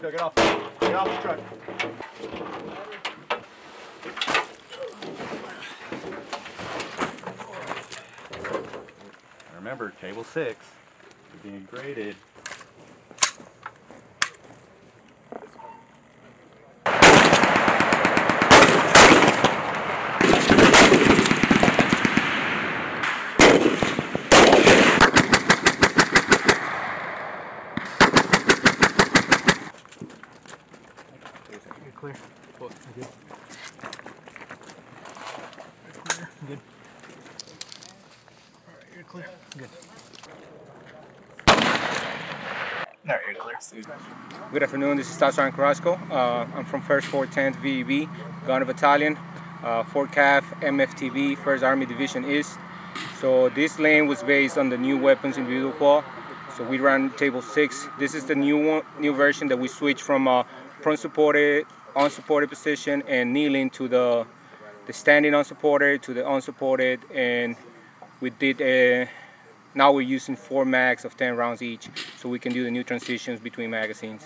let's go, get off the truck. And remember, table 6 is being graded. Clear. Cool. Good. Clear. Good. All right, you're clear. Good. All right, you're clear. Good afternoon. This is Tarson Carrasco. I'm from 1st 410th VEB, Gunner Battalion, 4 calf MFTV, 1st Army Division East. So this lane was based on the new weapons in Viewpoil. So we ran table 6. This is the new version that we switched from prone supported, unsupported position and kneeling to the standing unsupported to the unsupported, and we did now we're using 4 mags of 10 rounds each, so we can do the new transitions between magazines.